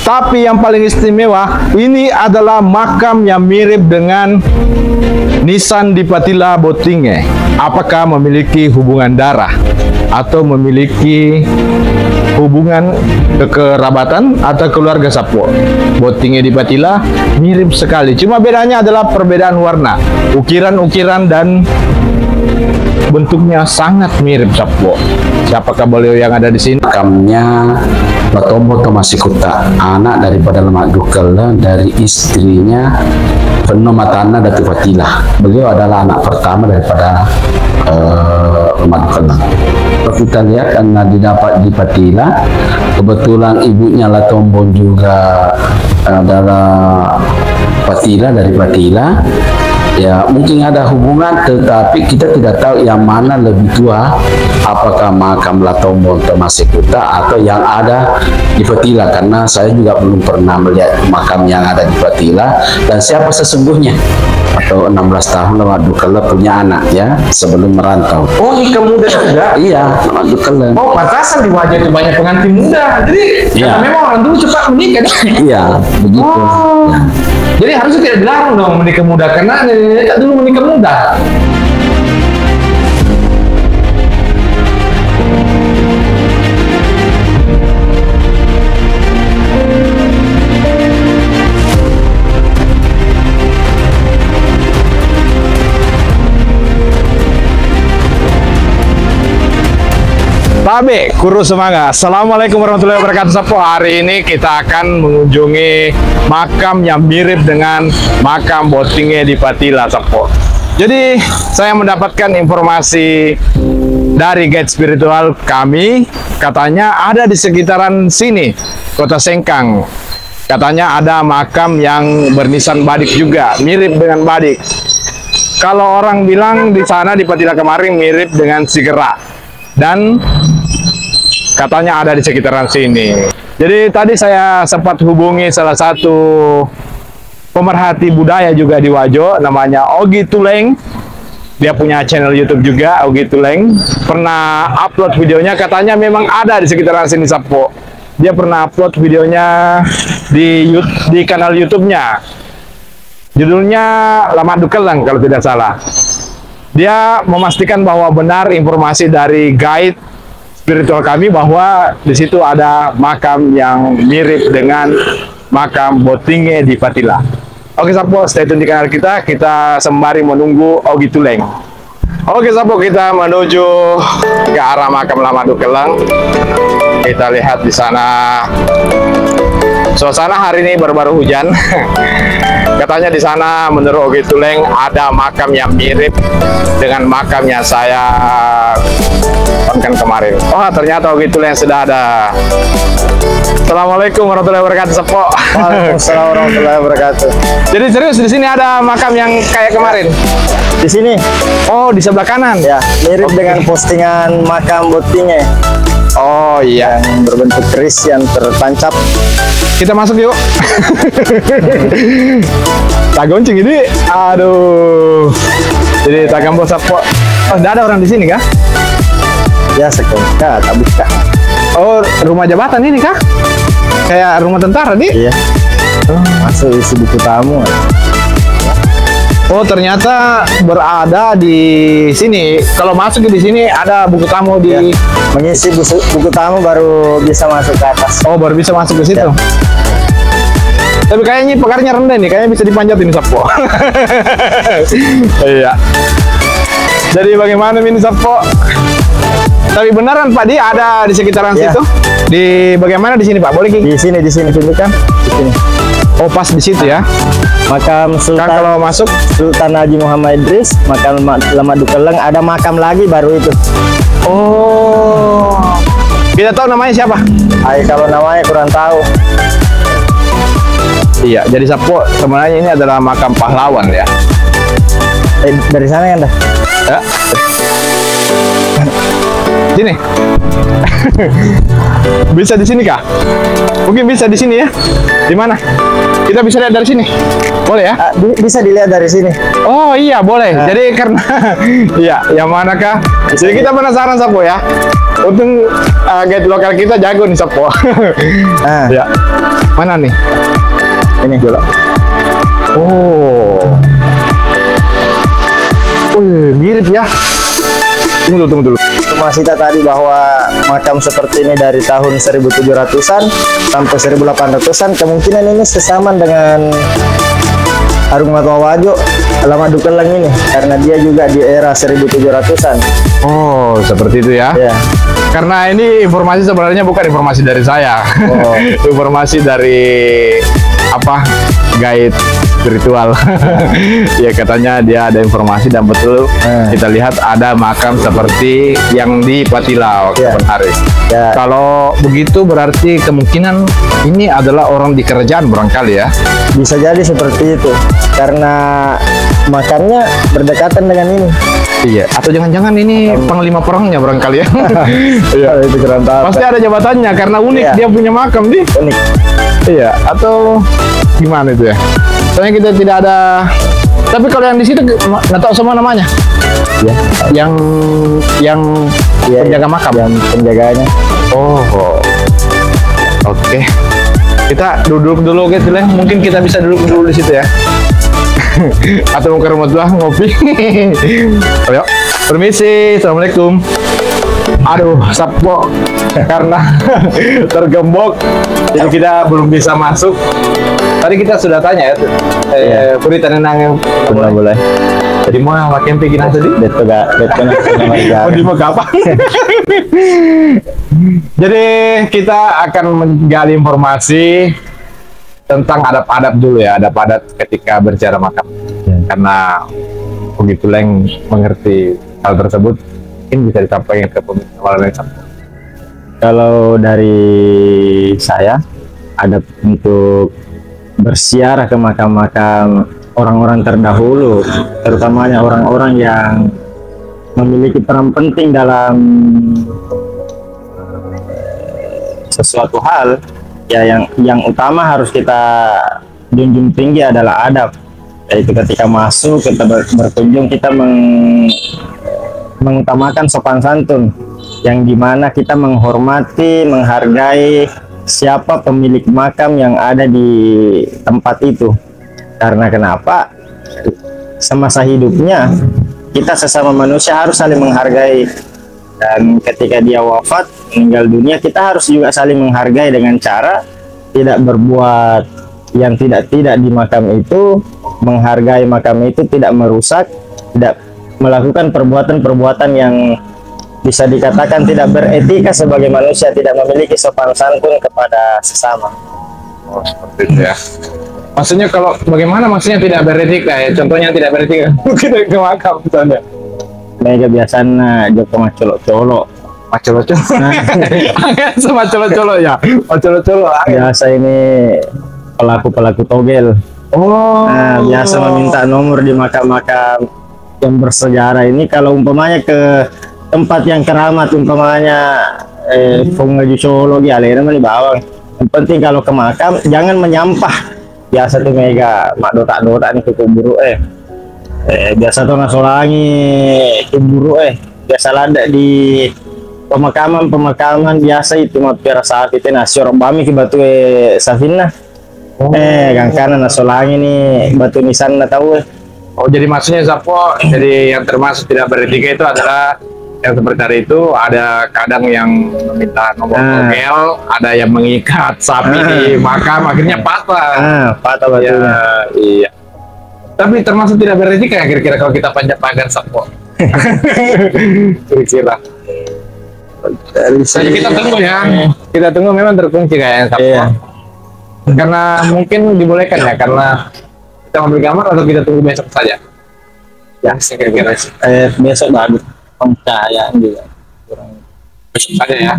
Tapi yang paling istimewa, ini adalah makam yang mirip dengan Nisan Dipatila Botinge. Apakah memiliki hubungan darah atau memiliki hubungan kekerabatan atau keluarga sapu? Bottingnya Dipatila mirip sekali, cuma bedanya adalah perbedaan warna, ukiran-ukiran, dan bentuknya sangat mirip sapu. Siapakah beliau yang ada di sini? Makamnya Latombon Tomasikuta, anak daripada Lamaddukelleng dari istrinya Matanah Dati Patilah. Beliau adalah anak pertama daripada Lamaddukelleng. Kalau kita lihat karena didapat di Patilah, kebetulan ibunya Latombon juga adalah Patilah, dari Patilah. Ya, mungkin ada hubungan, tetapi kita tidak tahu yang mana lebih tua, apakah makam Latombon Tomasikuta atau yang ada di Patila, karena saya juga belum pernah melihat makam yang ada di Patila dan siapa sesungguhnya. Atau 16 tahun Lamaddukelleng punya anak ya, sebelum merantau. Oh, ini muda juga? Iya, Lamaddukelleng. Oh, batasan di wajah itu banyak pengantin muda, jadi ya, memang orang dulu cepat menikah. Iya, begitu. Oh. Ya. Jadi harusnya tidak dilarang dong menikah muda, karena nenek dulu menikah muda. Tabe, Kuru Semangga. Assalamualaikum warahmatullahi wabarakatuh. Sapo, hari ini kita akan mengunjungi makam yang mirip dengan makam Bottingnya di Patila, Sapo. Jadi, saya mendapatkan informasi dari guide spiritual kami, katanya ada di sekitaran sini, Kota Sengkang. Katanya ada makam yang bernisan badik juga, mirip dengan badik. Kalau orang bilang di sana di Patila kemarin mirip dengan sigera. Dan katanya ada di sekitaran sini. Jadi tadi saya sempat hubungi salah satu pemerhati budaya juga di Wajo, namanya Ogi Tuleng. Dia punya channel YouTube juga, Ogi Tuleng. Pernah upload videonya, katanya memang ada di sekitaran sini, Sapo. Dia pernah upload videonya di kanal YouTube-nya. Judulnya Lamaddukelleng kalau tidak salah. Dia memastikan bahwa benar informasi dari guide spiritual kami bahwa di situ ada makam yang mirip dengan makam Bottinge di Patila. Oke, Sapo, stay tune di kanal kita. Kita sembari menunggu Ogi Tuleng. Oke, Sapo, kita menuju ke arah makam Lamaddukelleng. Kita lihat di sana. Suasana hari ini baru-baru hujan. Katanya di sana menurut Ogi Tuleng ada makam yang mirip dengan makam yang saya tonton kemarin. Oh, ternyata Ogi Tuleng sudah ada. Assalamualaikum warahmatullahi wabarakatuh, Sepo. Waalaikumsalam warahmatullahi wabarakatuh. Jadi serius di sini ada makam yang kayak kemarin? Di sini. Oh, di sebelah kanan. Ya, mirip dengan postingan makam Bottingnya. Oh iya, yang berbentuk keris yang tertancap. Kita masuk yuk. Tak gonceng ini, aduh. Jadi tak gambol, Sapo. Oh, tidak ada orang di sini kah? Ya seketika, tak buka. Oh, rumah jabatan ini kah? Kayak rumah tentara nih? Iya. Oh, masuk isi buku tamu. Oh, ternyata berada di sini. Kalau masuk di sini ada buku tamu di, ya, mengisi buku tamu baru bisa masuk ke atas. Oh, baru bisa masuk ke situ. Ya. Tapi kayaknya pekarnya rendah nih, kayaknya bisa dipanjat ini, Sapo. Iya. Jadi bagaimana ini, Sapo? Tapi beneran Pak Di ada di sekitaran ya, situ? Di bagaimana di sini Pak? Boleh Ki? Di sini tunjukkan. Di sini. Oh, pas di situ ya. Makam Sultan. Kan kalau masuk Sultan Haji Muhammad Idris, makam Lamaddukelleng, ada makam lagi baru itu. Oh. Kita tahu namanya siapa? Ay, kalau namanya kurang tahu. Iya, jadi Sapo, sebenarnya ini adalah makam pahlawan ya. Dari sana ya, Anda? Ya. Sini. Bisa di sini kah? Mungkin bisa di sini ya. Di mana? Kita bisa lihat dari sini. Boleh ya? Bisa dilihat dari sini. Oh iya, boleh. Jadi karena iya, yang manakah? Jadi kita penasaran, Sapo ya. Untung guide lokal kita jago nih, Sapo. Ya. Mana nih? Ini gelap. Oh. Wih, mirip ya. Tunggu dulu. Masita tadi bahwa makam seperti ini dari tahun 1700-an sampai 1800-an kemungkinan ini sesamaan dengan Arung Matoa Wajo Lamaddukelleng ini karena dia juga di era 1700-an. Oh, seperti itu ya. Yeah. Karena ini informasi sebenarnya bukan informasi dari saya. Oh. Informasi dari guide spiritual ya, katanya dia ada informasi dan betul kita lihat ada makam seperti yang di Patila waktu hari. Kalau begitu berarti kemungkinan ini adalah orang di kerajaan barangkali ya, bisa jadi seperti itu karena makamnya berdekatan dengan ini. Iya, atau jangan-jangan ini panglima perangnya barangkali ya. Iya, itu keren. Pasti ada jabatannya karena unik dia punya makam nih. Unik. Iya, atau gimana itu ya? Soalnya kita tidak ada. Tapi kalau yang di situ nggak tahu semua namanya. Iya. Yang penjaga makam. Yang penjaganya. Oh. Oke. Kita duduk dulu, guys. Mungkin kita bisa duduk dulu di situ ya. Atau mau ke rumah tuh ngopi. Ayo, permisi, assalamualaikum. Aduh, sapo karena tergembok jadi kita belum bisa masuk. Tadi kita sudah tanya ya, Purita nenang boleh. Jadi mau makin pikiran tadi? Di mau kapan? Jadi kita akan menggali informasi tentang adat-adat dulu ya, adat-adat ketika berbicara makam. Karena Ogi Tuleng mengerti hal tersebut, mungkin bisa disampaikan ke pemirsa lain. Kalau dari saya, adat untuk bersiarah ke makam-makam orang-orang terdahulu, terutamanya orang-orang yang memiliki peran penting dalam sesuatu hal. Ya, yang utama harus kita junjung tinggi adalah adab, yaitu ketika masuk kita berkunjung kita mengutamakan sopan santun, yang dimana kita menghormati, menghargai siapa pemilik makam yang ada di tempat itu. Karena kenapa, semasa hidupnya kita sesama manusia harus saling menghargai, dan ketika dia wafat meninggal dunia kita harus juga saling menghargai dengan cara tidak berbuat yang tidak-tidak di makam itu, menghargai makam itu, tidak merusak, tidak melakukan perbuatan-perbuatan yang bisa dikatakan tidak beretika sebagai manusia, tidak memiliki sopan santun kepada sesama. Oh, seperti itu ya. Maksudnya kalau bagaimana maksudnya tidak beretika ya? Contohnya tidak beretika kita ke makam misalnya. Mereka biasanya joko macolok-colok. Macolok-colok ya. Macolok-colok. Biasa ini pelaku togel. Oh. Nah, biasa meminta nomor di makam-makam yang bersejarah ini. Kalau umpamanya ke tempat yang keramat, umpamanya pengaji Solo ya, lainnya di bawah. Yang penting kalau ke makam jangan menyampah. Biasa tuh mega mak dotak-dotak nih keburu biasa tuh nasolangi keburu biasa lada di pemakaman biasa itu mah biar saat itu nasional bami ke batu Safina. Gang kanan nasolangi nih batu nisan nggak tahu. Oh, jadi maksudnya Zapo, jadi yang termasuk tidak beretika itu adalah yang seperti hari itu ada kadang yang meminta nomor togel, ada yang mengikat sapi di makam akhirnya patah batunya. Iya. Tapi termasuk tidak beretika kira-kira kalau kita panjat pagar Sapo. Kira-kira. Kita tunggu ya. Kita tunggu memang terkunci kayaknya Sapo. Iya. Karena mungkin dibolehkan ya, karena kita ambil gambar atau kita tunggu besok saja. Ya, kira-kira besok bagus. Pencahayaan juga kurang. Besok saja ya.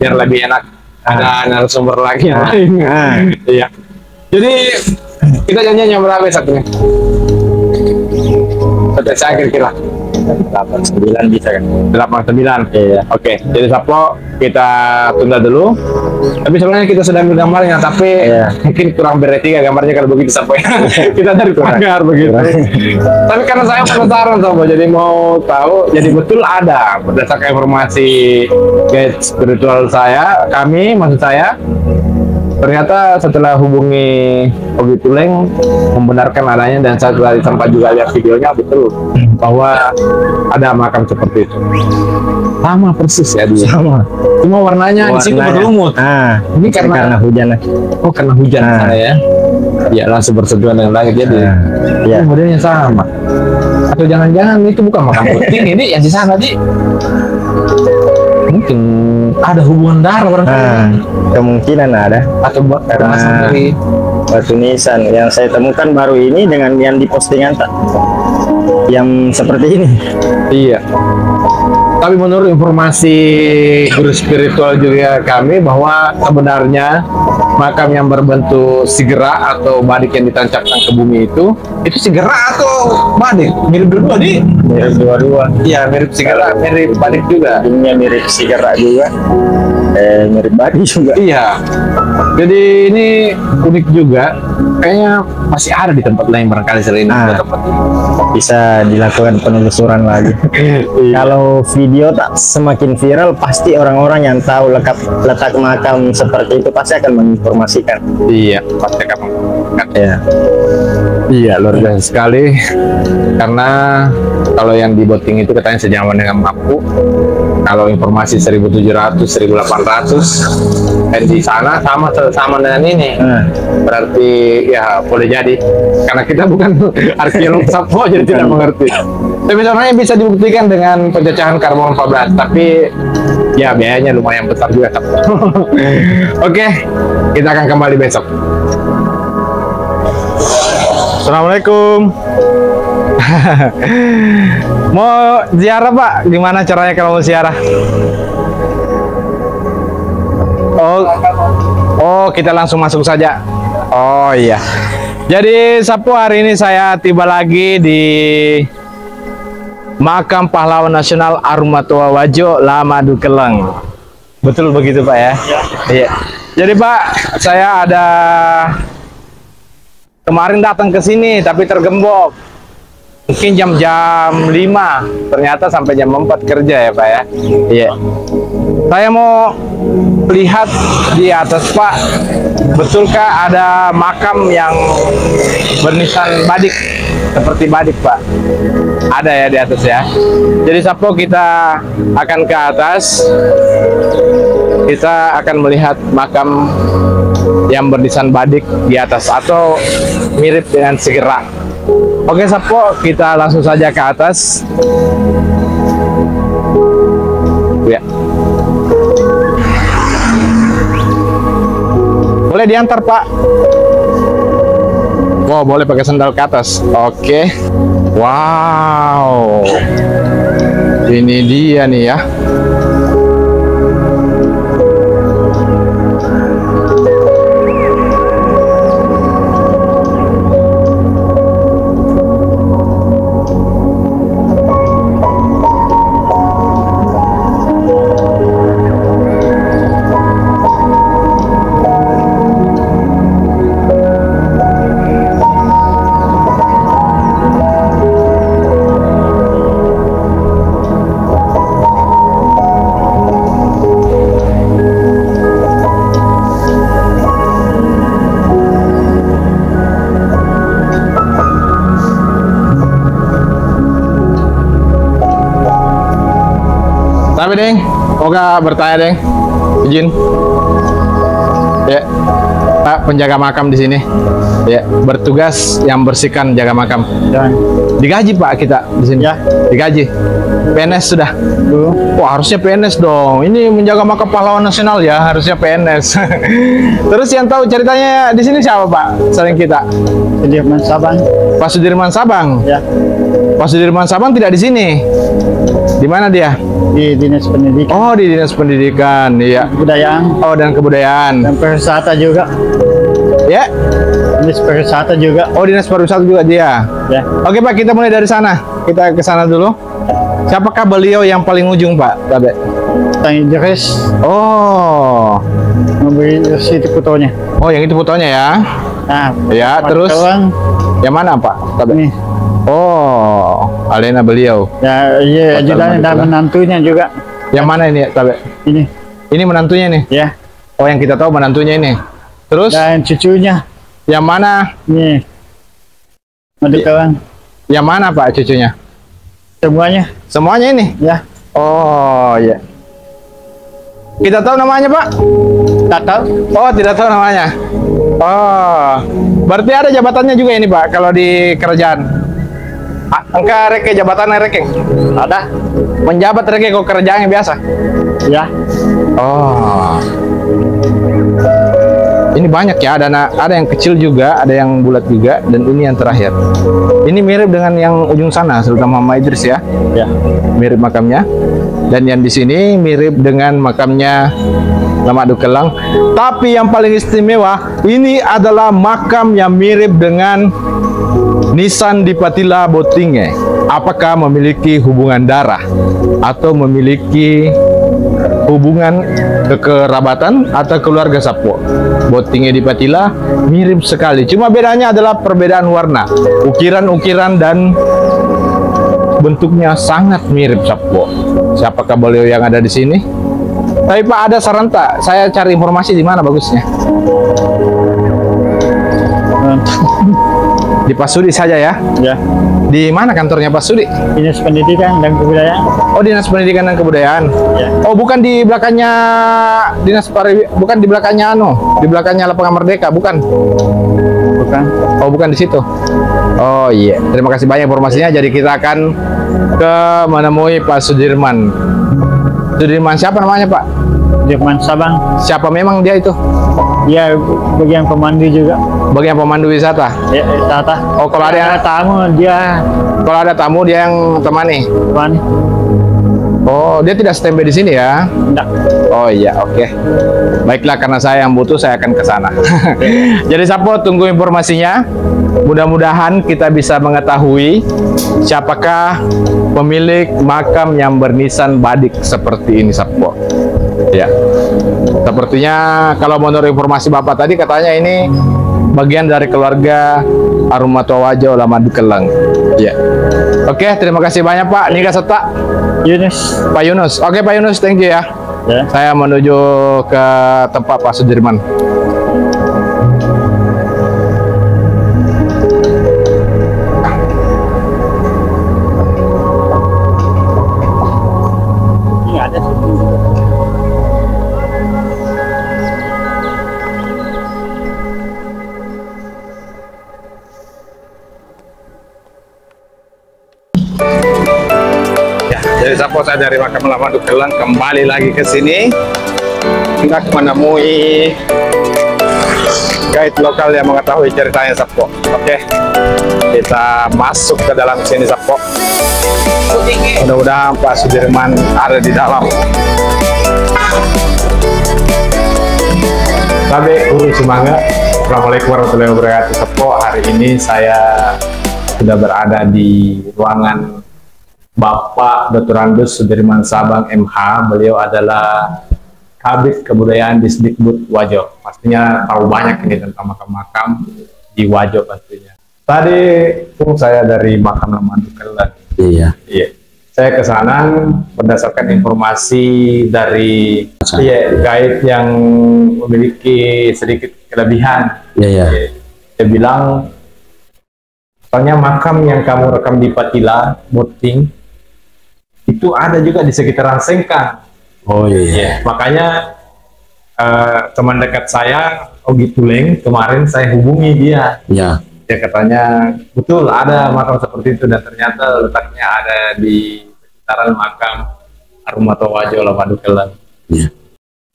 Biar lebih enak ada narasumber lagi. Iya. Jadi kita janjian yang berapa besoknya? Saya kira-kira 89 bisa kan? 89. Iya. Oke. Jadi Sapo kita tunda dulu. Tapi sebenarnya kita sudah ambil gambarnya, tapi mungkin kurang beretika gambarnya kalau begitu Sapo. Kita dari pagar begitu. Tapi karena saya penasaran Sapo, jadi mau tahu. Jadi betul ada berdasarkan informasi guide spiritual saya, maksud saya. Ternyata setelah hubungi Ogi Tuleng membenarkan adanya, dan setelah sempat juga lihat videonya, betul bahwa ada makam seperti itu. Sama persis ya dia. Sama. Cuma warnanya di situ berlumut. Nah, ini karena hujan lagi. Oh, karena hujan sana ya. Ya langsung berseduhan dengan langit jadi. Ya. Modelnya sama. Atau jangan-jangan itu bukan makam Botting ini yang di sana di. Mungkin ada hubungan darah kemungkinan ada atau karena batu nisan yang saya temukan baru ini dengan yang di postingan tak yang seperti ini. Iya, tapi menurut informasi guru spiritual juga kami bahwa sebenarnya makam yang berbentuk sigera atau badik yang ditancapkan ke bumi itu sigera atau badik? Mirip dua-dua nih? Mirip dua-dua. Iya, mirip sigera, mirip badik juga. Dunia mirip sigera juga, mirip badik juga. Iya, jadi ini unik juga. Kayaknya masih ada di tempat lain barangkali selain tempat ini. Bisa dilakukan penelusuran lagi. Kalau video tak semakin viral, pasti orang-orang yang tahu letak makam seperti itu pasti akan menginformasikan. Iya, pasti akan menginformasikan. Iya. Iya, luar biasa sekali. Karena kalau yang di Botting itu katanya sejaman dengan Mapu. Kalau informasi 1700, 1800 dan di sana sama dengan ini. Berarti ya boleh jadi karena kita bukan arkeolog Sapo jadi tidak mengerti. Tapi sebenarnya bisa dibuktikan dengan pencacahan karbon 14, tapi ya biayanya lumayan besar juga. Oke, kita akan kembali besok. Assalamualaikum. Mau ziarah Pak, gimana caranya kalau mau ziarah? Oh, kita langsung masuk saja. Oh iya. Jadi Sapu, hari ini saya tiba lagi di Makam Pahlawan Nasional Arung Matoa Wajo, Lamaddukelleng. Betul begitu Pak ya? Iya. Jadi Pak, saya ada kemarin datang ke sini tapi tergembok. Mungkin jam 5, ternyata sampai jam 4 kerja ya Pak ya. Iya. Saya mau lihat di atas Pak, betulkah ada makam yang bernisan badik, seperti badik Pak? Ada ya di atas ya. Jadi Sapo, kita akan ke atas, kita akan melihat makam yang bernisan badik di atas atau mirip dengan segera. Oke Sapo, kita langsung saja ke atas. Ya. Boleh diantar Pak? Wow, boleh pakai sandal ke atas. Oke. Wow. Ini dia nih ya. Tapi Deng, oga bertanya Deng, izin. Ya, Pak penjaga makam di sini. Ya, bertugas yang bersihkan jaga makam. Dan digaji Pak kita di sini. Ya, digaji. PNS sudah. Wah, harusnya PNS dong. Ini menjaga makam pahlawan nasional ya, harusnya PNS. Terus yang tahu ceritanya di sini siapa Pak? Selain kita. Sudirman Sabang. Pak Sudirman Sabang. Ya. Pak Sudirman Sabang tidak di sini. Di mana dia? Di Dinas Pendidikan. Oh, di Dinas Pendidikan, iya. Kebudayaan. Oh, dan kebudayaan. Dan pariwisata juga. Ya. Dinas pariwisata juga. Oh, Dinas pariwisata juga dia. Ya. Oke Pak, kita mulai dari sana. Kita ke sana dulu. Siapakah beliau yang paling ujung Pak? Tabe. Tangi Idris. Oh. Memberi situ fotonya. Oh, yang itu fotonya ya. Nah. Ya, terus. Kelang. Yang mana Pak? Tabe. Ini. Oh, Alena beliau. Ya, iya, ajudannya dan menantunya juga. Yang mana ini, Tabe? Ini. Ini menantunya nih. Ya. Oh, yang kita tahu menantunya ini. Terus? Dan cucunya. Yang mana? Nih. Madukawan. Yang mana Pak cucunya? Semuanya. Semuanya ini? Ya. Oh ya. Kita tahu namanya Pak? Tidak tahu. Oh tidak tahu namanya. Oh. Berarti ada jabatannya juga ini Pak kalau di kerjaan? Angka reke, jabatan reke? Ada. Menjabat reke kok kerjaan yang biasa? Ya. Oh. Ini banyak ya, ada yang kecil juga, ada yang bulat juga, dan ini yang terakhir. Ini mirip dengan yang ujung sana, Sultan Muhammad Idris ya? Ya. Mirip makamnya. Dan yang di sini mirip dengan makamnya Lamaddukelleng. Tapi yang paling istimewa, ini adalah makam yang mirip dengan Nisan Dipatila Botinge. Apakah memiliki hubungan darah atau memiliki hubungan kekerabatan atau keluarga Sapo? Bottingnya Dipatila mirip sekali, cuma bedanya adalah perbedaan warna, ukiran-ukiran dan bentuknya sangat mirip Sapo. Siapakah beliau yang ada di sini? Tapi Pak ada saran tak? Saya cari informasi di mana bagusnya? Di Pak Sudi saja ya? Ya. Di mana kantornya Pak Sudi? Dinas Pendidikan dan Kebudayaan. Oh, Dinas Pendidikan dan Kebudayaan. Ya. Oh, bukan di belakangnya Dinas Pariwisata, bukan di belakangnya di belakangnya Lapangan Merdeka, bukan? Bukan. Oh, bukan di situ. Oh, iya. Terima kasih banyak informasinya. Jadi kita akan ke menemui Pak Sudirman. Sudirman siapa namanya, Pak? Sudirman Sabang. Siapa memang dia itu? Ya, bagian pemandu juga. Bagian pemandu wisata? Ya, wisata. Oh, kalau ada tamu dia... Kalau ada tamu dia yang temani? Temani. Oh, dia tidak standby di sini ya? Tidak. Oh iya, oke. Okay. Baiklah, karena saya yang butuh, saya akan ke sana. Jadi, Sapo, tunggu informasinya. Mudah-mudahan kita bisa mengetahui siapakah pemilik makam yang bernisan badik seperti ini, Sapo. Ya. Sepertinya kalau menurut informasi Bapak tadi katanya ini bagian dari keluarga Arung Matoa Wajo Lamaddukelleng. Ya. Oke, terima kasih banyak Pak. Nika serta Yunus. Pak Yunus. Oke Pak Yunus, thank you ya. Ya. Saya menuju ke tempat Pak Sudirman. Saya dari makam Lamaddukelleng kembali lagi ke sini. Kita menemui guide lokal yang mengetahui ceritanya Sapo. Oke, kita masuk ke dalam sini Sapo. Mudah-mudahan Pak Sudirman ada di dalam. Babe Guru Semangga, Assalamualaikum warahmatullahi wabarakatuh Sapo. Hari ini saya sudah berada di ruangan Bapak Dr. Andus Sudirman Sabang MH. Beliau adalah Kabid Kebudayaan di Disdikbud Wajo. Pastinya tahu banyak ini tentang makam-makam di Wajo pastinya. Tadi pun saya dari makam Lamaddukelleng. Iya. Iya. Saya ke sana berdasarkan informasi dari guide yang memiliki sedikit kelebihan. Iya, iya. Dia bilang soalnya makam yang kamu rekam di Patila, Botting itu ada juga di sekitaran Sengkang. Oh iya. Yeah. Makanya teman dekat saya Ogi Tuleng kemarin saya hubungi dia. Iya. Yeah. Dia katanya betul ada makam seperti itu dan ternyata letaknya ada di sekitaran makam Arung Matoa Wajo Lamaddukelleng. Iya. Yeah.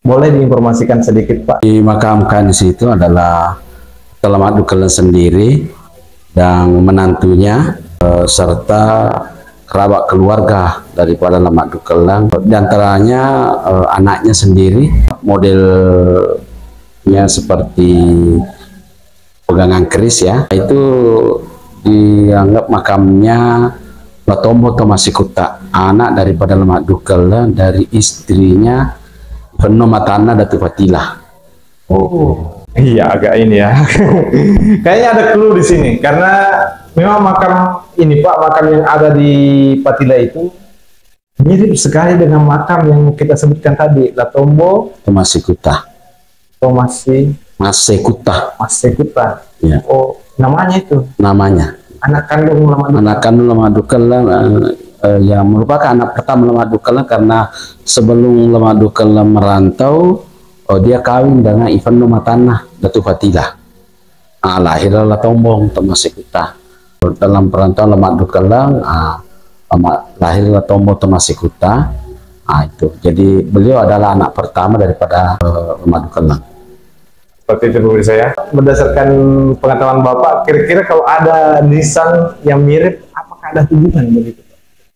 Boleh diinformasikan sedikit Pak? Dimakamkan di situ adalah Lamaddukelleng sendiri dan menantunya serta kerabat keluarga daripada Lamaddukelleng, di antaranya anaknya sendiri. Modelnya seperti pegangan keris ya, itu dianggap makamnya Latombon Tomasikuta, anak daripada Lamaddukelleng dari istrinya Matanah Dati Patilah. Oh iya, agak ini ya. Kayaknya ada clue di sini karena memang makam ini Pak, makam yang ada di Patila itu mirip sekali dengan makam yang kita sebutkan tadi, Latombo Tomasikuta. Tomasi Masekuta. Masekuta. Ya. Oh, namanya itu. Namanya. Anak kandung Lamaddukelleng. Anak kandung Lamaddukelleng yang merupakan anak pertama Lamaddukelleng, karena sebelum Lamaddukelleng merantau, dia kawin dengan Ivan Matanah Dati Patilah. Nah, lahirlah Latombon Tomasikuta. Dalam perantauan Lamaddukelleng lahirlah Latombon Tomasikuta. Nah, itu. Jadi beliau adalah anak pertama daripada Lamaddukelleng. Seperti itu pemirsa ya. Berdasarkan pengetahuan Bapak, kira-kira kalau ada nisan yang mirip, apakah ada hubungan begitu?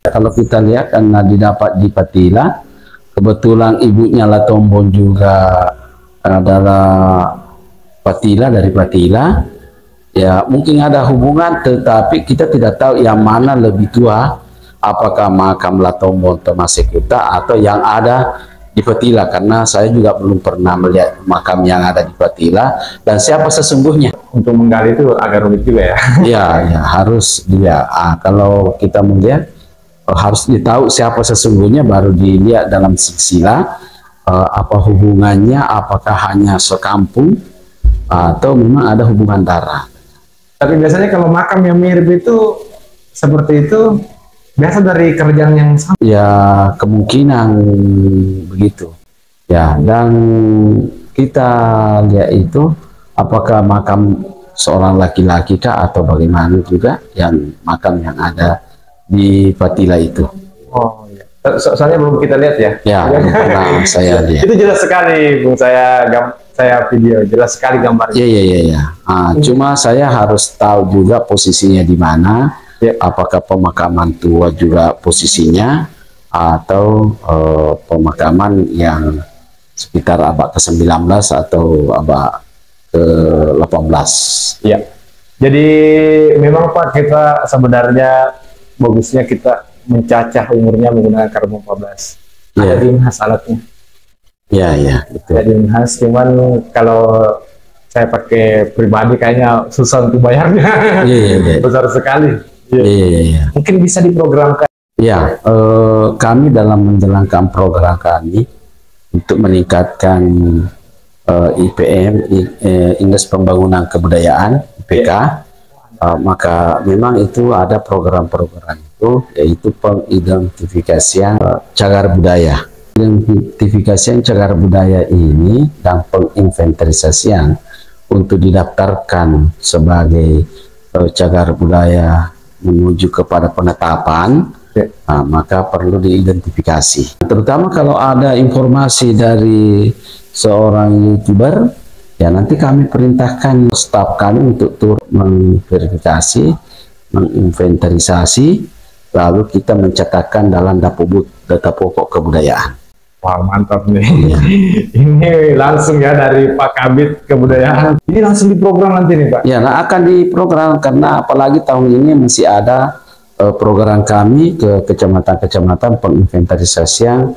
Kalau kita lihat, karena didapat di Patila, kebetulan ibunya Latombon juga adalah Patila, dari Patila. Ya, mungkin ada hubungan, tetapi kita tidak tahu yang mana lebih tua. Apakah makam Latombon Tomasikuta atau yang ada di Patila, karena saya juga belum pernah melihat makam yang ada di Patila dan siapa sesungguhnya. Untuk menggali itu agak rumit juga ya. Iya, ya, harus dia. Kalau kita melihat harus ditahu siapa sesungguhnya, baru dilihat dalam silsilah apa hubungannya, apakah hanya sekampung atau memang ada hubungan darah. Tapi biasanya kalau makam yang mirip itu seperti itu, biasa dari kerjaan yang sama? Ya, kemungkinan begitu. Ya, dan kita lihat itu apakah makam seorang laki-laki kah atau bagaimana juga yang makam yang ada di Patila itu. Oh, iya. Soalnya belum kita lihat ya? Ya, pernah saya lihat. Itu jelas sekali, Bung. Saya video, jelas sekali gambarnya. Iya, iya, iya. Cuma saya harus tahu juga posisinya di mana. Ya. Apakah pemakaman tua juga posisinya, atau pemakaman yang sekitar abad ke-19 atau abad ke-18. Ya. Jadi memang Pak, kita sebenarnya bagusnya kita mencacah umurnya menggunakan karbon 14. Ya. Ada di Unhas alatnya. Ya, ya. Gitu. Ada di Unhas, cuman kalau saya pakai pribadi kayaknya susah untuk bayarnya. Ya. Besar sekali. Yeah. Yeah. Mungkin bisa diprogramkan. Ya, kami dalam menjalankan program kami untuk meningkatkan IPM, Indeks Pembangunan Kebudayaan, IPK, yeah. Maka memang itu ada program-program itu, yaitu pengidentifikasian cagar budaya. Identifikasian cagar budaya ini dan penginventarisasian untuk didaftarkan sebagai cagar budaya menuju kepada penetapan, ya. Maka perlu diidentifikasi. Terutama kalau ada informasi dari seorang YouTuber, ya nanti kami perintahkan staf kami untuk turut mengverifikasi, menginventarisasi, lalu kita mencatatkan dalam Dapobud, Data Pokok Kebudayaan. Wah, mantap nih. Ya. Ini langsung ya dari Pak Kabit Kebudayaan. Ini langsung diprogram nanti nih Pak? Ya, nah akan diprogram, karena apalagi tahun ini masih ada program kami ke kecamatan-kecamatan penginventarisasian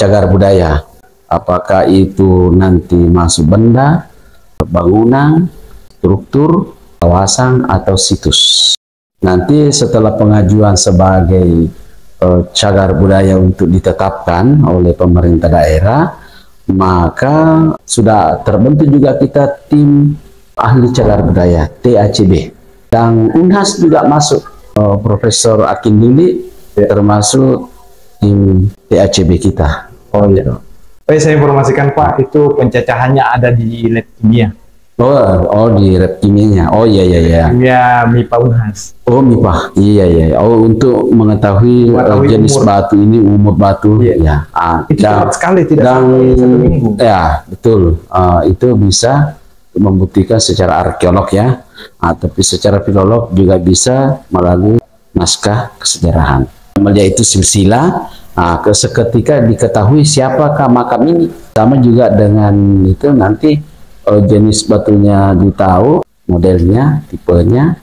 cagar budaya. Apakah itu nanti masuk benda, bangunan, struktur, kawasan, atau situs. Nanti setelah pengajuan sebagai cagar budaya untuk ditetapkan oleh pemerintah daerah, maka sudah terbentuk juga kita tim ahli cagar budaya TACB, dan Unhas juga masuk, Profesor Akin Dini termasuk tim TACB kita. Oh iya. Tapi saya informasikan Pak, itu pencacahannya ada di lab kimia. Oh, di lab kimianya. Oh iya iya iya. Ya, MIPA Unhas. Oh MIPA. Iya iya. Oh, untuk mengetahui jenis umur batu ini, umur batu. Iya. Ya. Itu cepat sekali, tidak sampai satu minggu. Ya betul. Itu bisa membuktikan secara arkeolog ya. Tapi secara filolog juga bisa melalui naskah kesejarahan. Melihat itu silsilah. Seketika diketahui siapakah makam ini. Sama juga dengan itu nanti jenis batunya ditahu, modelnya, tipenya,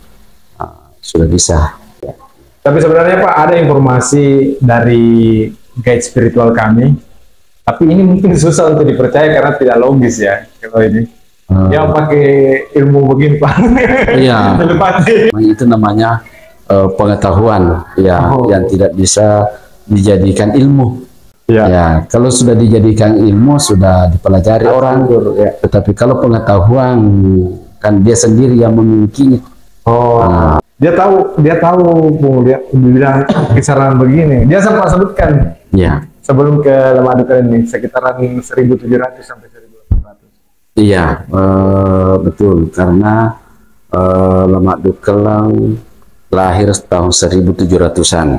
sudah bisa. Tapi sebenarnya Pak, ada informasi dari guide spiritual kami, tapi ini mungkin susah untuk dipercaya karena tidak logis ya kalau ini. Ya pakai ilmu begini Pak. Iya. Itu namanya pengetahuan ya, yang tidak bisa dijadikan ilmu. Ya. Ya, kalau sudah dijadikan ilmu sudah dipelajari orang, ya. Tetapi kalau pengetahuan kan dia sendiri yang memilikinya. Oh, nah. dia tahu, dibilang kisaran begini. Dia sempat sebutkan. Ya. Sebelum ke Lamaddukelleng ini sekitaran 1.700 sampai 1.800. Iya, betul, karena Lamaddukelleng lahir tahun 1700-an.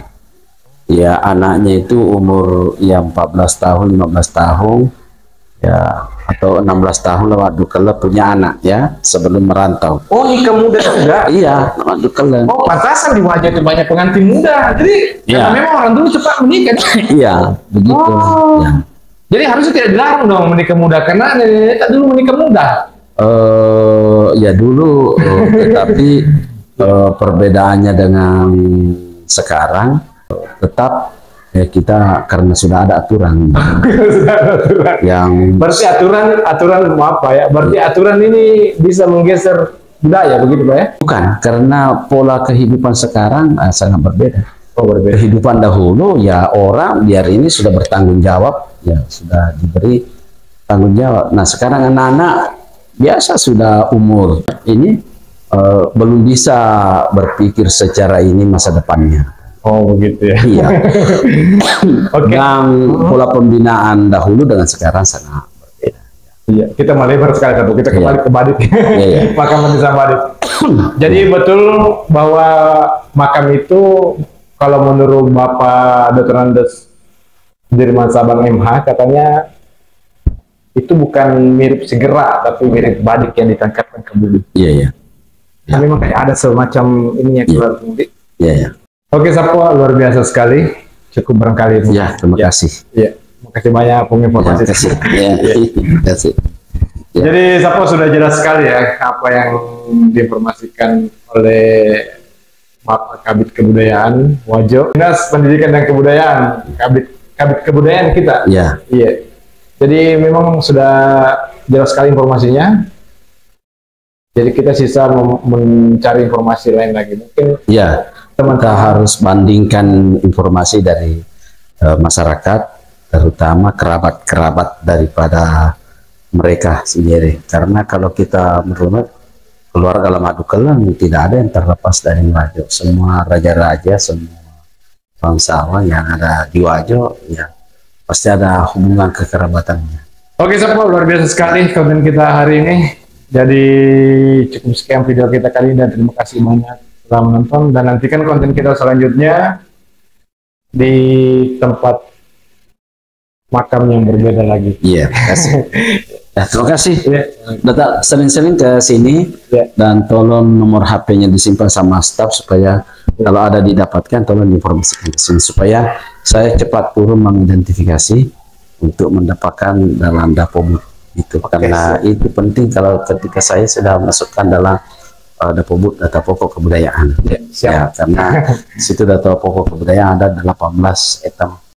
Ya, anaknya itu umur ya 14 tahun, 15 tahun ya, atau 16 tahun Lamaddukelleng punya anak ya, sebelum merantau. Oh, nikah muda juga? Iya, Lamaddukelleng. Oh, pantasan di wajah itu banyak pengantin muda. Jadi, ya. Karena memang orang dulu cepat menikah. Iya, begitu. Oh. Ya. Jadi harusnya tidak dilarang dong menikah muda, karena nenek-nenek dulu menikah muda. Ya dulu, tetapi perbedaannya dengan sekarang tetap ya, kita karena sudah ada aturan yang berarti aturan apa ya, berarti ya. Aturan ini bisa menggeser budaya begitu Pak ya? Bukan, karena pola kehidupan sekarang sangat berbeda. Oh, berbeda. Kehidupan dahulu ya orang biar ini sudah bertanggung jawab ya, sudah diberi tanggung jawab. Nah sekarang anak-anak biasa sudah umur ini belum bisa berpikir secara ini masa depannya. Oh begitu ya. Iya. Okay. Dan pola pembinaan dahulu dengan sekarang sangat berbeda. Iya, kita melebar sekali tapi kita kembali ke Badit. Iya, iya. Makam desa Badit. Jadi betul bahwa makam itu kalau menurut Bapak Dr. Andus Sudirman Sabang MH katanya itu bukan mirip segera tapi mirip Badit yang ditangkapkan ke bumi. Iya, iya. Ya. Tapi memang kayak ada semacam ini yang keluar bumi. Iya, iya. Oke, Sapua, luar biasa sekali. Cukup barangkali Bu. Ya, terima kasih. Ya, terima kasih banyak penginformasi. Ya, terima kasih. Ya. Jadi, Sapua sudah jelas sekali ya apa yang diinformasikan oleh Bapak Kabid Kebudayaan Wajo, Dinas Pendidikan dan Kebudayaan, Kabid Kebudayaan kita. Ya. Iya. Jadi memang sudah jelas sekali informasinya. Jadi kita sisa mencari informasi lain lagi mungkin. Ya. Kita harus bandingkan informasi dari masyarakat, terutama kerabat-kerabat daripada mereka sendiri. Karena kalau kita merunut keluarga Lamaddukelleng tidak ada yang terlepas dari Wajo. Semua raja-raja, semua bangsawan yang ada di Wajo, ya pasti ada hubungan kekerabatannya. Oke, Sapua, luar biasa sekali konten kita hari ini. Jadi cukup sekian video kita kali ini dan terima kasih banyak telah menonton dan nantikan konten kita selanjutnya di tempat makam yang berbeda lagi. Iya, kasih. Nah, terima kasih. Datang sering-sering ke sini dan tolong nomor HP-nya disimpan sama staf supaya kalau ada didapatkan tolong diinformasikan ke sini supaya saya cepat turun mengidentifikasi untuk mendapatkan dalam dapur itu karena itu penting kalau ketika saya sudah masukkan dalam data pokok kebudayaan ya, karena situ data pokok kebudayaan ada 18 item